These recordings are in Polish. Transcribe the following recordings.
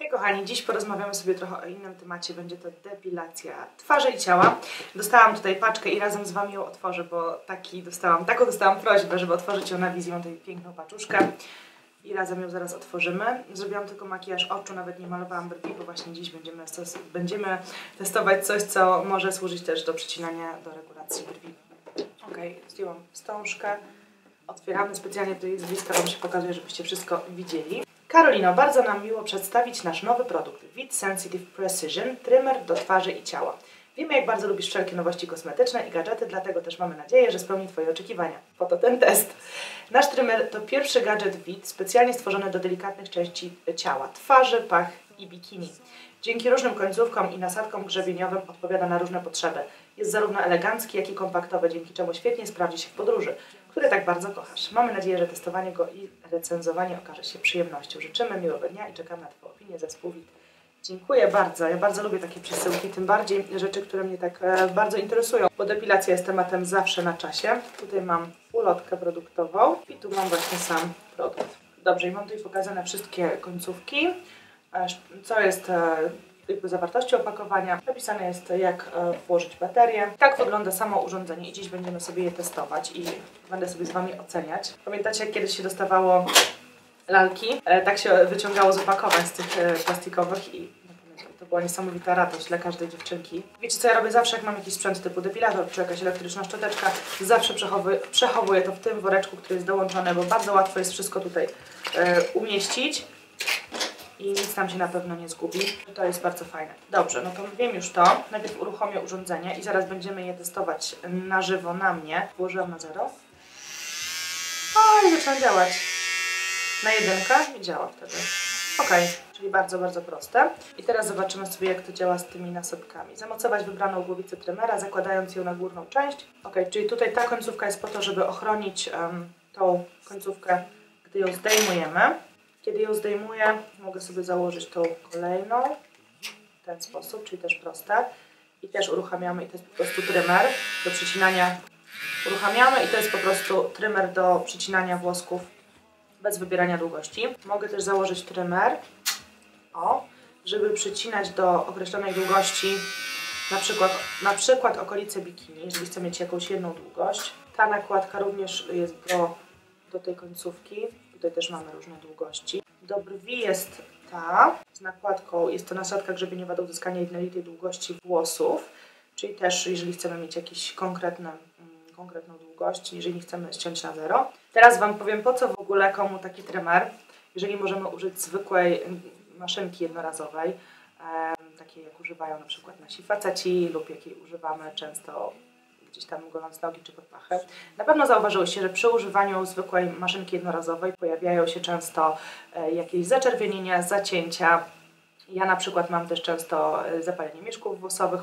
Hej kochani, dziś porozmawiamy sobie trochę o innym temacie, będzie to depilacja twarzy i ciała. Dostałam tutaj paczkę i razem z Wami ją otworzę, bo taką dostałam prośbę, żeby otworzyć ją na wizji, mam tutaj piękną paczuszkę. I razem ją zaraz otworzymy. Zrobiłam tylko makijaż oczu, nawet nie malowałam brwi, bo właśnie dziś będziemy testować coś, co może służyć też do przecinania, do regulacji brwi. Ok, zdjęłam wstążkę. Otwieramy, specjalnie tutaj z bliska Wam się pokazuje, żebyście wszystko widzieli. Karolino, bardzo nam miło przedstawić nasz nowy produkt Veet Sensitive Precision Trimmer do twarzy i ciała. Wiemy, jak bardzo lubisz wszelkie nowości kosmetyczne i gadżety, dlatego też mamy nadzieję, że spełni Twoje oczekiwania. Po to ten test. Nasz trymer to pierwszy gadżet Veet specjalnie stworzony do delikatnych części ciała, twarzy, pach i bikini. Dzięki różnym końcówkom i nasadkom grzebieniowym odpowiada na różne potrzeby. Jest zarówno elegancki, jak i kompaktowy, dzięki czemu świetnie sprawdzi się w podróży, które tak bardzo kochasz. Mamy nadzieję, że testowanie go i recenzowanie okaże się przyjemnością. Życzymy miłego dnia i czekam na Twoją opinię, zespół Veet. Dziękuję bardzo. Ja bardzo lubię takie przesyłki, tym bardziej rzeczy, które mnie tak bardzo interesują, bo depilacja jest tematem zawsze na czasie. Tutaj mam ulotkę produktową i tu mam właśnie sam produkt. Dobrze, i mam tutaj pokazane wszystkie końcówki, co jest jakby zawartości opakowania. Napisane jest, jak włożyć baterię. Tak wygląda samo urządzenie i dziś będziemy sobie je testować i będę sobie z Wami oceniać. Pamiętacie, jak kiedyś się dostawało lalki? Tak się wyciągało z opakowań z tych plastikowych i to była niesamowita radość dla każdej dziewczynki. Wiecie, co ja robię zawsze, jak mam jakiś sprzęt typu depilator czy jakaś elektryczna szczoteczka? Zawsze przechowuję to w tym woreczku, który jest dołączony, bo bardzo łatwo jest wszystko tutaj umieścić i nic nam się na pewno nie zgubi. To jest bardzo fajne. Dobrze, no to wiem już to. Najpierw uruchomię urządzenie i zaraz będziemy je testować na żywo na mnie. Włożyłam na 0. Oj, zaczyna działać. Na 1 i działa wtedy. Ok, czyli bardzo, bardzo proste. I teraz zobaczymy sobie, jak to działa z tymi nasadkami. Zamocować wybraną głowicę trymera, zakładając ją na górną część. Ok, czyli tutaj ta końcówka jest po to, żeby ochronić tą końcówkę, gdy ją zdejmujemy. Kiedy ją zdejmuję, mogę sobie założyć tą kolejną. W ten sposób, czyli też proste. I też uruchamiamy, i to jest po prostu trymer do przecinania. Uruchamiamy i to jest po prostu trymer do przecinania włosków bez wybierania długości. Mogę też założyć trymer, żeby przycinać do określonej długości, na przykład okolice bikini, jeżeli chcę mieć jakąś jedną długość. Ta nakładka również jest do tej końcówki. Tutaj też mamy różne długości. Do brwi jest ta, z nakładką jest to nasadka grzebieniowa do uzyskania jednolitej długości włosów, czyli też jeżeli chcemy mieć jakieś konkretną długość, jeżeli nie chcemy ściąć na 0. Teraz Wam powiem, po co w ogóle komu taki trymer, jeżeli możemy użyć zwykłej maszynki jednorazowej, takiej jak używają na przykład nasi faceci lub jakiej używamy często gdzieś tam goląc nogi czy pod pachę. Na pewno zauważyłyście, że przy używaniu zwykłej maszynki jednorazowej pojawiają się często jakieś zaczerwienienia, zacięcia. Ja na przykład mam też często zapalenie mieszków włosowych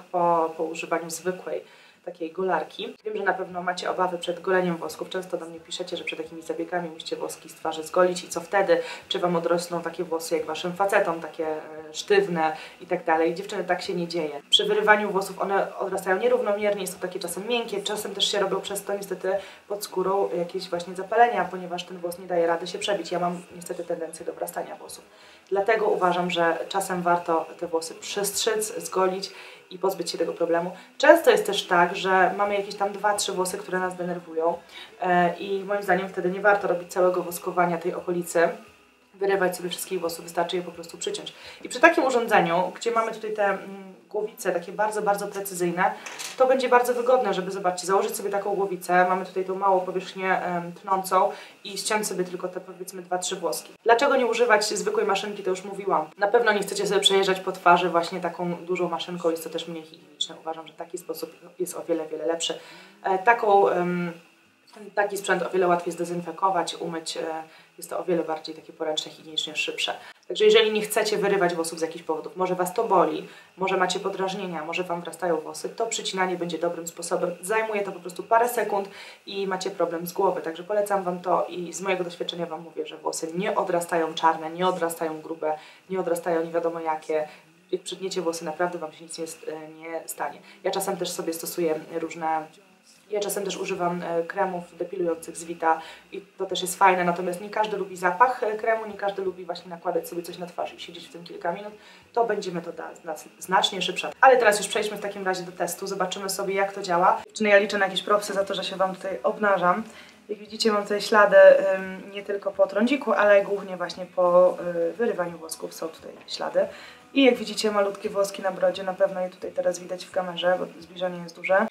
po używaniu zwykłej takiej golarki. Wiem, że na pewno macie obawy przed goleniem włosków. Często do mnie piszecie, że przed takimi zabiegami musicie włoski z twarzy zgolić i co wtedy? Czy Wam odrosną takie włosy jak Waszym facetom, takie sztywne i tak dalej. Dziewczyny, tak się nie dzieje. Przy wyrywaniu włosów one odrastają nierównomiernie, są takie czasem miękkie, czasem też się robią przez to niestety pod skórą jakieś właśnie zapalenia, ponieważ ten włos nie daje rady się przebić. Ja mam niestety tendencję do obrastania włosów. Dlatego uważam, że czasem warto te włosy przystrzyc, zgolić i pozbyć się tego problemu. Często jest też tak, że mamy jakieś tam 2-3 włosy, które nas denerwują i moim zdaniem wtedy nie warto robić całego woskowania tej okolicy, wyrywać sobie wszystkich włosów, wystarczy je po prostu przyciąć. I przy takim urządzeniu, gdzie mamy tutaj te głowice takie bardzo, bardzo precyzyjne, to będzie bardzo wygodne, żeby, zobaczcie, założyć sobie taką głowicę, mamy tutaj tą małą powierzchnię tnącą i ściąć sobie tylko te, powiedzmy, 2-3 włoski. Dlaczego nie używać zwykłej maszynki, to już mówiłam. Na pewno nie chcecie sobie przejeżdżać po twarzy właśnie taką dużą maszynką, jest to też mniej higieniczne. Uważam, że taki sposób jest o wiele, wiele lepszy. Taki sprzęt o wiele łatwiej zdezynfekować, umyć, jest to o wiele bardziej takie poręczne, higienicznie szybsze. Także jeżeli nie chcecie wyrywać włosów z jakichś powodów, może Was to boli, może macie podrażnienia, może Wam wrastają włosy, to przycinanie będzie dobrym sposobem. Zajmuje to po prostu parę sekund i macie problem z głowy. Także polecam Wam to i z mojego doświadczenia Wam mówię, że włosy nie odrastają czarne, nie odrastają grube, nie odrastają nie wiadomo jakie. Jak przytniecie włosy, naprawdę Wam się nic nie stanie. Ja czasem też sobie stosuję różne Ja czasem też używam kremów depilujących z Veeta i to też jest fajne, natomiast nie każdy lubi zapach kremu, nie każdy lubi właśnie nakładać sobie coś na twarz i siedzieć w tym kilka minut, to będzie metoda znacznie szybsza. Ale teraz już przejdźmy w takim razie do testu, zobaczymy sobie jak to działa. Czyli ja liczę na jakieś propsy za to, że się Wam tutaj obnażam. Jak widzicie mam tutaj ślady nie tylko po trądziku, ale głównie właśnie po wyrywaniu włosków są tutaj ślady. I jak widzicie malutkie włoski na brodzie, na pewno je tutaj teraz widać w kamerze, bo zbliżenie jest duże.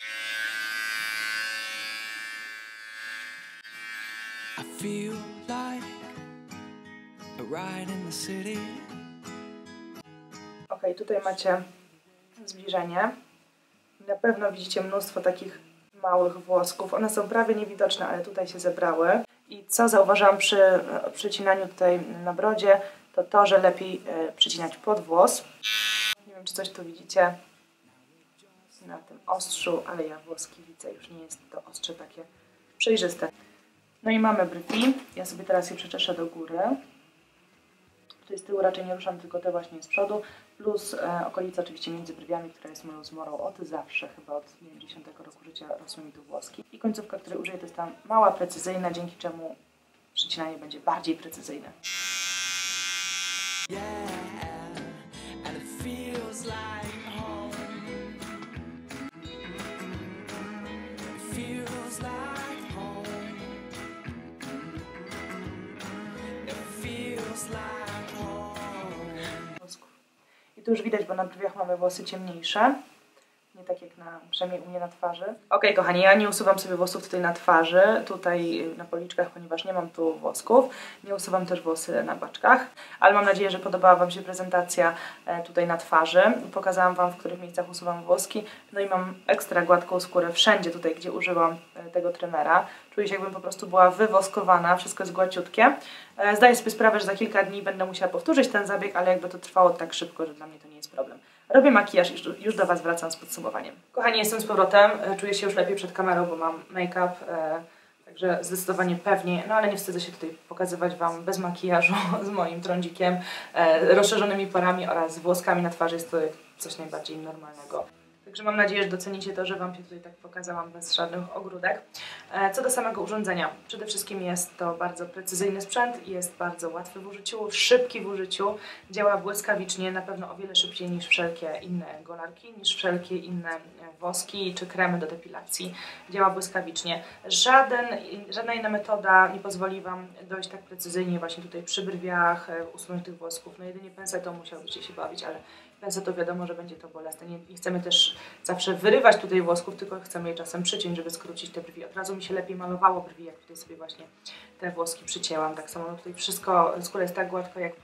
Ok, tutaj macie zbliżenie. Na pewno widzicie mnóstwo takich małych włosków. One są prawie niewidoczne, ale tutaj się zebrały. I co zauważyłam przy przycinaniu tutaj na brodzie, to to, że lepiej przycinać pod włos. Nie wiem, czy coś tu widzicie na tym ostrzu, ale ja włoski widzę, już nie jest to ostrze takie przejrzyste. No i mamy brwi. Ja sobie teraz je przeczeszę do góry. Tutaj z tyłu raczej nie ruszam, tylko te właśnie z przodu. Plus okolica oczywiście między brwiami, która jest moją zmorą od zawsze, chyba od 10 roku życia rosły mi tu włoski. I końcówka, której użyję, to jest ta mała, precyzyjna, dzięki czemu przycinanie będzie bardziej precyzyjne. I tu już widać, bo na brwiach mamy włosy ciemniejsze, nie tak jak na, przynajmniej u mnie na twarzy. Ok, kochani, ja nie usuwam sobie włosów tutaj na twarzy, tutaj na policzkach, ponieważ nie mam tu włosków. Nie usuwam też włosy na baczkach, ale mam nadzieję, że podobała Wam się prezentacja tutaj na twarzy. Pokazałam Wam, w których miejscach usuwam włoski, no i mam ekstra gładką skórę wszędzie tutaj, gdzie użyłam tego trymera. Czuję się, jakbym po prostu była wywoskowana, wszystko jest gładziutkie. Zdaję sobie sprawę, że za kilka dni będę musiała powtórzyć ten zabieg, ale jakby to trwało tak szybko, że dla mnie to nie jest problem. Robię makijaż i już do Was wracam z podsumowaniem. Kochani, jestem z powrotem, czuję się już lepiej przed kamerą, bo mam make-up, także zdecydowanie pewniej, no ale nie wstydzę się tutaj pokazywać Wam bez makijażu, z moim trądzikiem, rozszerzonymi porami oraz włoskami na twarzy, jest to coś najbardziej normalnego. Także mam nadzieję, że docenicie to, że Wam się tutaj tak pokazałam bez żadnych ogródek. Co do samego urządzenia, przede wszystkim jest to bardzo precyzyjny sprzęt, jest bardzo łatwy w użyciu, szybki w użyciu, działa błyskawicznie, na pewno o wiele szybciej niż wszelkie inne golarki, niż wszelkie inne woski czy kremy do depilacji. Działa błyskawicznie. Żadna inna metoda nie pozwoli Wam dojść tak precyzyjnie właśnie tutaj przy brwiach, usunąć tych włosków. No jedynie pensetą musiałbyście się bawić, ale pensetą wiadomo, że będzie to bolesne. Nie chcemy też zawsze wyrywać tutaj włosków, tylko chcemy je czasem przyciąć, żeby skrócić te brwi. Od razu mi się lepiej malowało brwi, jak tutaj sobie właśnie te włoski przycięłam. Tak samo no tutaj wszystko, skóra jest tak gładko jak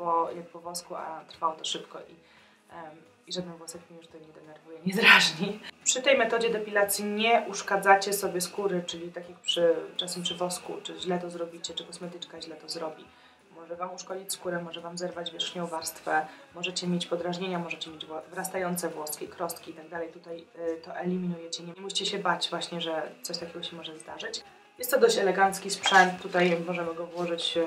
po włosku, a trwało to szybko i żaden włosek mnie już tutaj nie denerwuje, nie drażni. Przy tej metodzie depilacji nie uszkadzacie sobie skóry, czyli tak jak czasem przy wosku, czy źle to zrobicie, czy kosmetyczka źle to zrobi. Może Wam uszkodzić skórę, może Wam zerwać wierzchnią warstwę, możecie mieć podrażnienia, możecie mieć wyrastające włoski, krostki i tak dalej. Tutaj to eliminujecie. Nie musicie się bać właśnie, że coś takiego się może zdarzyć. Jest to dość elegancki sprzęt, tutaj możemy go włożyć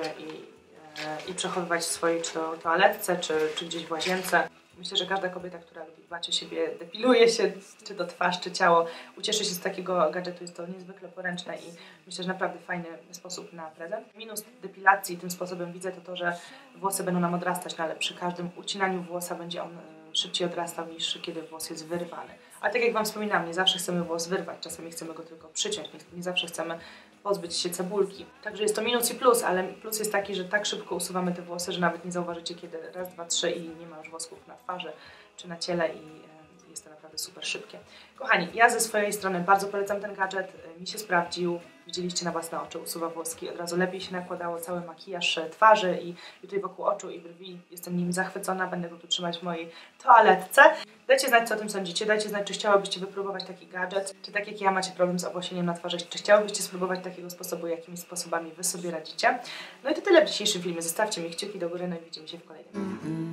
i przechowywać w swojej czy to toaletce, czy gdzieś w łazience. Myślę, że każda kobieta, która lubi dbać o siebie, depiluje się, czy to twarz, czy ciało, ucieszy się z takiego gadżetu, jest to niezwykle poręczne i myślę, że naprawdę fajny sposób na prezent. Minus depilacji tym sposobem widzę to, że włosy będą nam odrastać, no ale przy każdym ucinaniu włosa będzie on szybciej odrastał niż kiedy włos jest wyrwany. A tak jak Wam wspominałam, nie zawsze chcemy włos wyrwać, czasami chcemy go tylko przyciąć, nie zawsze chcemy pozbyć się cebulki. Także jest to minus i plus, ale plus jest taki, że tak szybko usuwamy te włosy, że nawet nie zauważycie kiedy raz, dwa, trzy i nie ma już włosków na twarzy czy na ciele i jest to naprawdę super szybkie. Kochani, ja ze swojej strony bardzo polecam ten gadżet, mi się sprawdził. Widzieliście na własne oczy, usuwa włoski, od razu lepiej się nakładało cały makijaż twarzy i tutaj wokół oczu i brwi. Jestem nim zachwycona, będę go tu trzymać w mojej toaletce. Dajcie znać, co o tym sądzicie, dajcie znać, czy chciałybyście wypróbować taki gadżet, czy tak jak ja macie problem z obłosieniem na twarzy, czy chciałybyście spróbować takiego sposobu, jakimi sposobami Wy sobie radzicie. No i to tyle w dzisiejszym filmie, zostawcie mi kciuki do góry, no i widzimy się w kolejnym.